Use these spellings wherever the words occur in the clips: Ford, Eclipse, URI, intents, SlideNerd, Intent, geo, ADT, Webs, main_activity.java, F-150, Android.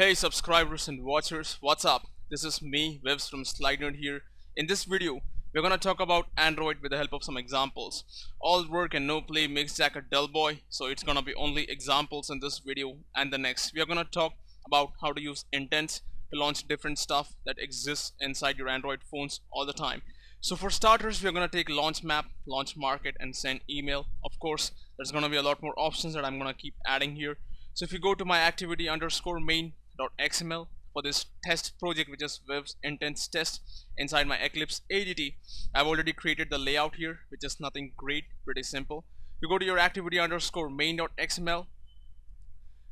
Hey subscribers and watchers, what's up? This is me, Webs from SlideNerd here. In this video, we're gonna talk about Android with the help of some examples. All work and no play makes Jack a dull boy, so it's gonna be only examples in this video and the next. We're gonna talk about how to use intents to launch different stuff that exists inside your Android phones all the time. So for starters, we're gonna take launch map, launch market, and send email. Of course, there's gonna be a lot more options that I'm gonna keep adding here. So if you go to my activity_main.xml for this test project, which is Webs Intents test inside my Eclipse ADT. I've already created the layout here, which is nothing great, pretty simple. You go to your activity_main.xml.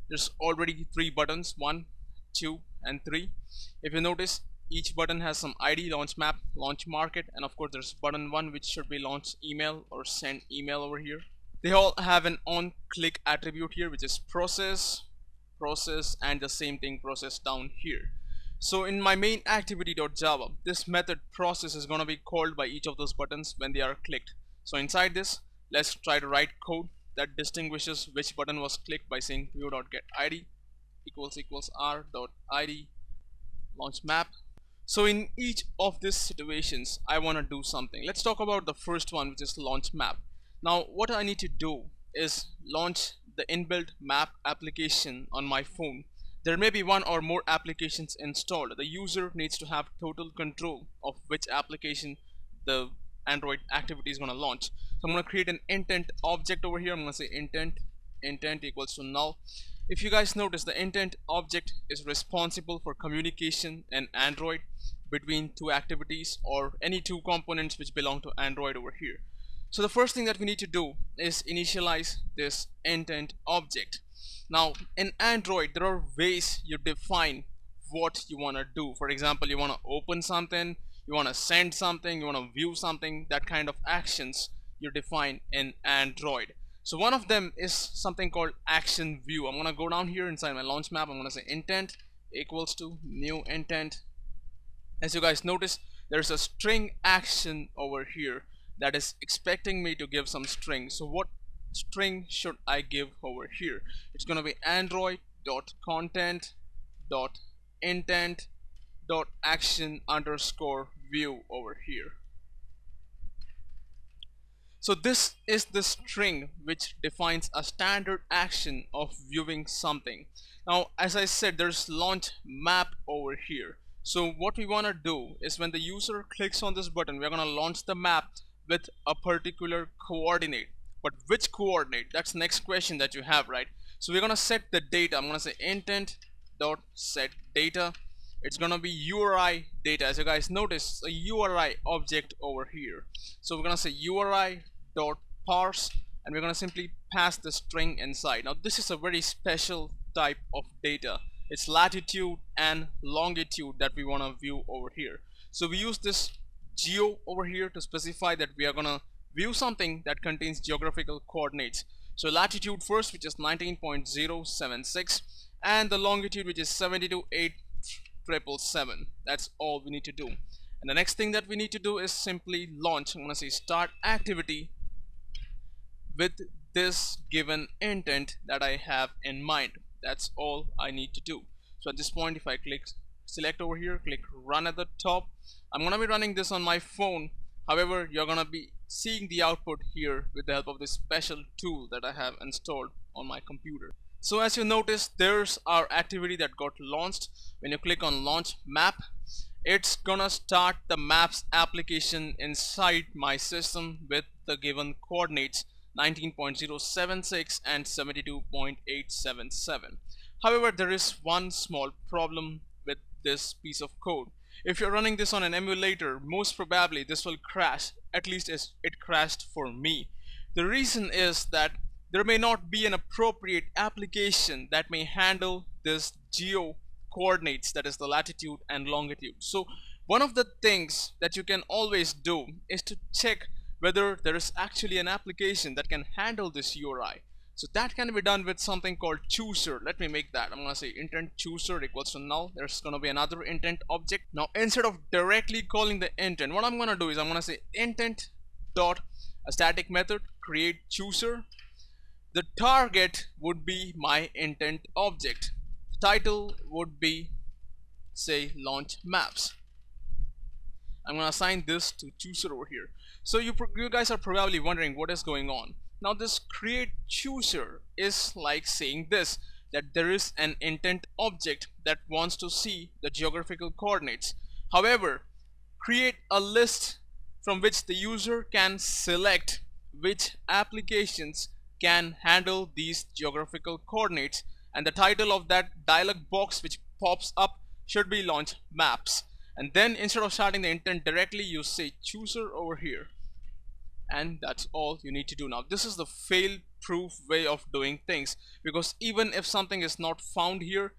There's already three buttons, 1, 2, and 3. If you notice, each button has some ID, launch map, launch market, and of course there's button 1, which should be launch email or send email over here. They all have an on-click attribute here, which is process, and the same thing, process, down here. So in my main activity.java, this method process is going to be called by each of those buttons when they are clicked. So inside this, let's try to write code that distinguishes which button was clicked by saying view.getId == r.id launch map. So in each of these situations, I want to do something. Let's talk about the first one, which is launch map. Now what I need to do is launch the inbuilt map application on my phone. There may be one or more applications installed. The user needs to have total control of which application the Android activity is going to launch. So I'm going to create an intent object over here. I'm going to say intent =null. If you guys notice, the intent object is responsible for communication in Android between two activities or any two components which belong to Android over here. So the first thing that we need to do is initialize this intent object. Now in Android, there are ways you define what you want to do. For example, you want to open something, you want to send something, you want to view something. That kind of actions you define in Android. So one of them is something called action view. I'm going to go down here inside my launch map. I'm going to say intent = new intent. As you guys notice, there's a string action over here that is expecting me to give some string. So what string should I give over here? It's gonna be android.content.intent.action_view over here. So this is the string which defines a standard action of viewing something. Now as I said, there's launch map over here. So what we wanna do is when the user clicks on this button, we're gonna launch the map with a particular coordinate. But which coordinate? That's the next question that you have, right? So we're gonna set the data. I'm gonna say intent.setData. It's gonna be URI data. As you guys notice, a URI object over here. So we're gonna say URI.parse, and we're gonna simply pass the string inside. Now this is a very special type of data. It's latitude and longitude that we wanna view over here. So we use this geo over here to specify that we are gonna view something that contains geographical coordinates. So latitude first, which is 19.076, and the longitude, which is 72,877. That's all we need to do. And the next thing that we need to do is simply launch. I'm gonna say start activity with this given intent that I have in mind. That's all I need to do. So at this point, if I click select over here, click run at the top, I'm gonna be running this on my phone. However, you're gonna be seeing the output here with the help of this special tool that I have installed on my computer. So as you notice, there's our activity that got launched. When you click on launch map, it's gonna start the maps application inside my system with the given coordinates 19.076 and 72.877. However, there is one small problem with this piece of code. If you're running this on an emulator, most probably this will crash. At least as it crashed for me. The reason is that there may not be an appropriate application that may handle this geo coordinates, that is the latitude and longitude. So one of the things that you can always do is to check whether there is actually an application that can handle this URI. So that can be done with something called chooser. Let me make that. I'm gonna say intent chooser =null. There's gonna be another intent object. Now instead of directly calling the intent, what I'm gonna do is I'm gonna say intent dot a static method create chooser. The target would be my intent object. title would be, say, launch maps. I'm going to assign this to chooser over here. So you guys are probably wondering what is going on. Now this create chooser is like saying this, that there is an intent object that wants to see the geographical coordinates. However, create a list from which the user can select which applications can handle these geographical coordinates, and the title of that dialog box which pops up should be launch maps. And then instead of starting the intent directly, you say chooser over here, and that's all you need to do. Now this is the fail-proof way of doing things, because even if something is not found here,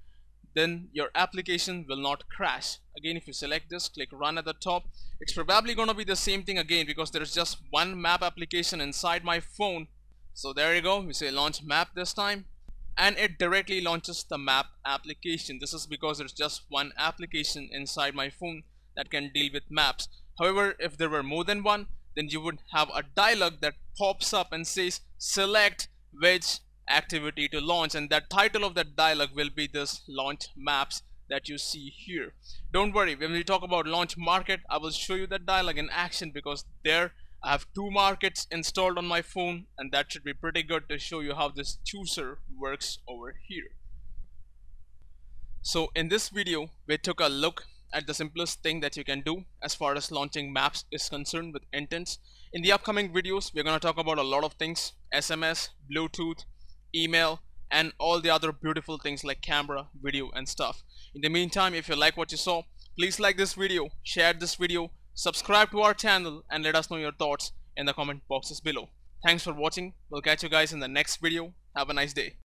then your application will not crash. Again, if you select this, click run at the top, it's probably gonna be the same thing again, because there is just one map application inside my phone. So there you go, we say launch map this time, and it directly launches the map application. This is because there's just one application inside my phone that can deal with maps. However, if there were more than one, then you would have a dialog that pops up and says select which activity to launch, and that title of that dialog will be this launch maps that you see here. Don't worry, when we talk about launch market, I will show you that dialog in action, because there I have two markets installed on my phone, and that should be pretty good to show you how this chooser works over here. So in this video, we took a look at the simplest thing that you can do as far as launching maps is concerned with intents. In the upcoming videos, we're going to talk about a lot of things: SMS, Bluetooth, email, and all the other beautiful things like camera, video, and stuff. In the meantime, if you like what you saw, please like this video, share this video, subscribe to our channel, and let us know your thoughts in the comment boxes below. Thanks for watching. We'll catch you guys in the next video. Have a nice day.